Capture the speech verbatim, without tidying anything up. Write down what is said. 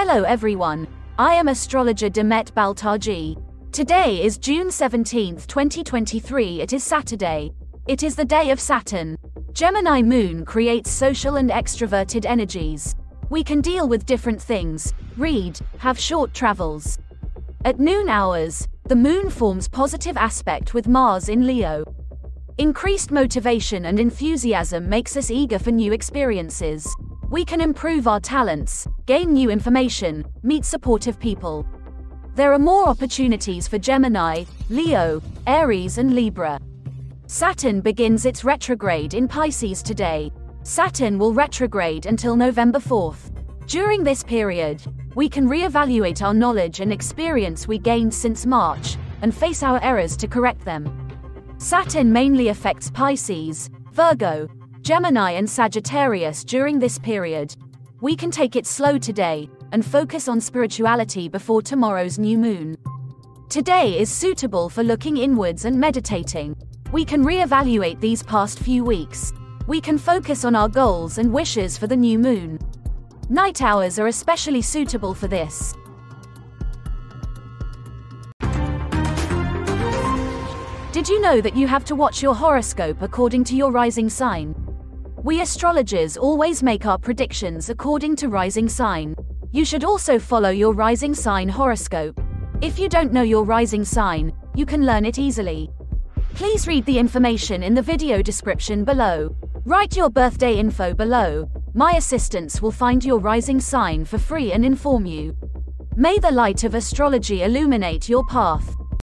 Hello everyone, I am astrologer Demet Baltacı. Today is June seventeenth twenty twenty-three, it is Saturday. It is the day of Saturn. Gemini moon creates social and extroverted energies. We can deal with different things, read, have short travels. At noon hours, the moon forms positive aspect with Mars in Leo. Increased motivation and enthusiasm makes us eager for new experiences. We can improve our talents, gain new information, meet supportive people. There are more opportunities for Gemini, Leo, Aries and Libra. Saturn begins its retrograde in Pisces today. Saturn will retrograde until November fourth. During this period, we can reevaluate our knowledge and experience we gained since March, and face our errors to correct them. Saturn mainly affects Pisces, Virgo, Gemini and Sagittarius during this period. We can take it slow today, and focus on spirituality before tomorrow's new moon. Today is suitable for looking inwards and meditating. We can reevaluate these past few weeks. We can focus on our goals and wishes for the new moon. Night hours are especially suitable for this. Did you know that you have to watch your horoscope according to your rising sign? We astrologers always make our predictions according to rising sign. You should also follow your rising sign horoscope. If you don't know your rising sign, you can learn it easily. Please read the information in the video description below. Write your birthday info below. My assistants will find your rising sign for free and inform you. May the light of astrology illuminate your path.